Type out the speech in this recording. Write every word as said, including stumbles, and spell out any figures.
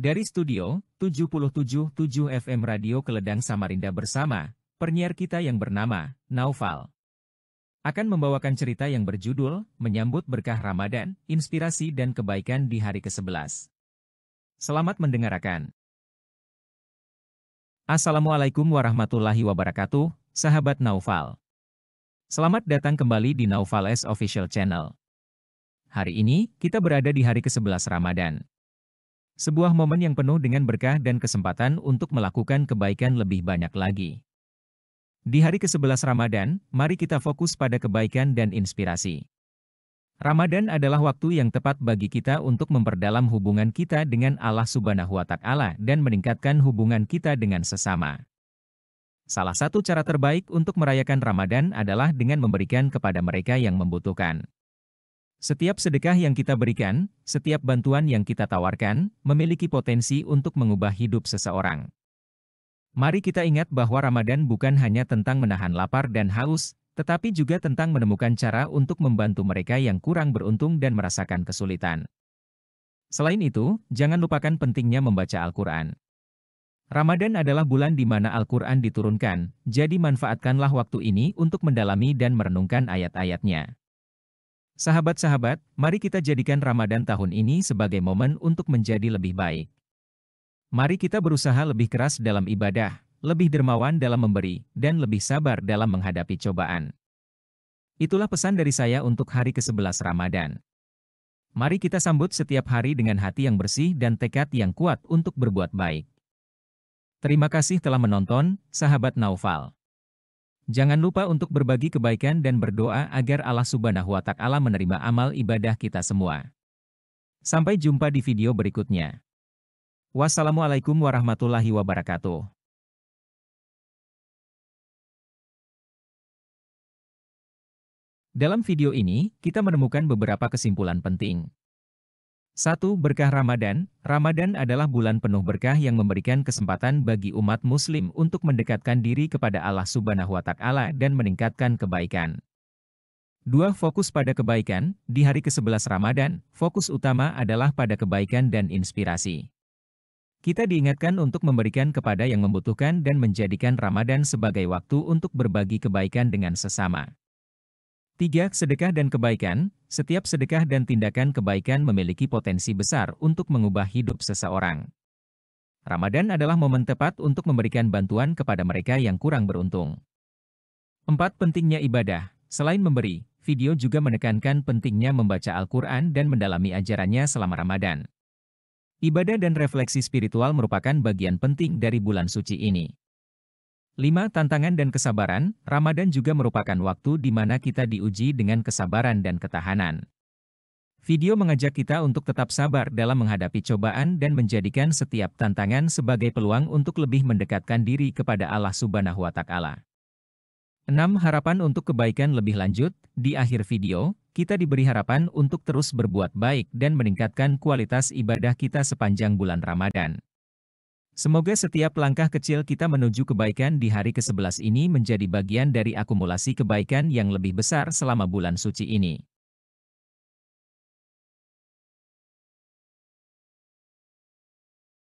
Dari studio tujuh puluh tujuh koma tujuh F M Radio Keledang Samarinda bersama penyiar kita yang bernama Naufal akan membawakan cerita yang berjudul Menyambut Berkah Ramadan, Inspirasi dan Kebaikan di hari kesebelas. Selamat mendengarkan. Assalamualaikum warahmatullahi wabarakatuh, sahabat Naufal. Selamat datang kembali di Naufal's Official Channel. Hari ini kita berada di hari kesebelas Ramadan. Sebuah momen yang penuh dengan berkah dan kesempatan untuk melakukan kebaikan lebih banyak lagi. Di hari kesebelas Ramadan, mari kita fokus pada kebaikan dan inspirasi. Ramadan adalah waktu yang tepat bagi kita untuk memperdalam hubungan kita dengan Allah Subhanahu wa Ta'ala dan meningkatkan hubungan kita dengan sesama. Salah satu cara terbaik untuk merayakan Ramadan adalah dengan memberikan kepada mereka yang membutuhkan. Setiap sedekah yang kita berikan, setiap bantuan yang kita tawarkan, memiliki potensi untuk mengubah hidup seseorang. Mari kita ingat bahwa Ramadan bukan hanya tentang menahan lapar dan haus, tetapi juga tentang menemukan cara untuk membantu mereka yang kurang beruntung dan merasakan kesulitan. Selain itu, jangan lupakan pentingnya membaca Al-Quran. Ramadan adalah bulan di mana Al-Quran diturunkan, jadi manfaatkanlah waktu ini untuk mendalami dan merenungkan ayat-ayatnya. Sahabat-sahabat, mari kita jadikan Ramadan tahun ini sebagai momen untuk menjadi lebih baik. Mari kita berusaha lebih keras dalam ibadah, lebih dermawan dalam memberi, dan lebih sabar dalam menghadapi cobaan. Itulah pesan dari saya untuk hari kesebelas Ramadan. Mari kita sambut setiap hari dengan hati yang bersih dan tekad yang kuat untuk berbuat baik. Terima kasih telah menonton, sahabat Naufal. Jangan lupa untuk berbagi kebaikan dan berdoa agar Allah Subhanahu wa Ta'ala menerima amal ibadah kita semua. Sampai jumpa di video berikutnya. Wassalamualaikum warahmatullahi wabarakatuh. Dalam video ini, kita menemukan beberapa kesimpulan penting. satu. Berkah Ramadan. Ramadan adalah bulan penuh berkah yang memberikan kesempatan bagi umat muslim untuk mendekatkan diri kepada Allah Subhanahu wa Ta'ala dan meningkatkan kebaikan. dua. Fokus pada kebaikan. Di hari kesebelas Ramadan, fokus utama adalah pada kebaikan dan inspirasi. Kita diingatkan untuk memberikan kepada yang membutuhkan dan menjadikan Ramadan sebagai waktu untuk berbagi kebaikan dengan sesama. tiga. Sedekah dan kebaikan. Setiap sedekah dan tindakan kebaikan memiliki potensi besar untuk mengubah hidup seseorang. Ramadan adalah momen tepat untuk memberikan bantuan kepada mereka yang kurang beruntung. empat. Pentingnya ibadah. Selain memberi, video juga menekankan pentingnya membaca Al-Quran dan mendalami ajarannya selama Ramadan. Ibadah dan refleksi spiritual merupakan bagian penting dari bulan suci ini. lima. Tantangan dan kesabaran. Ramadan juga merupakan waktu di mana kita diuji dengan kesabaran dan ketahanan. Video mengajak kita untuk tetap sabar dalam menghadapi cobaan dan menjadikan setiap tantangan sebagai peluang untuk lebih mendekatkan diri kepada Allah Subhanahu wa Ta'ala. enam. Harapan untuk kebaikan lebih lanjut. Di akhir video, kita diberi harapan untuk terus berbuat baik dan meningkatkan kualitas ibadah kita sepanjang bulan Ramadan. Semoga setiap langkah kecil kita menuju kebaikan di hari kesebelas ini menjadi bagian dari akumulasi kebaikan yang lebih besar selama bulan suci ini.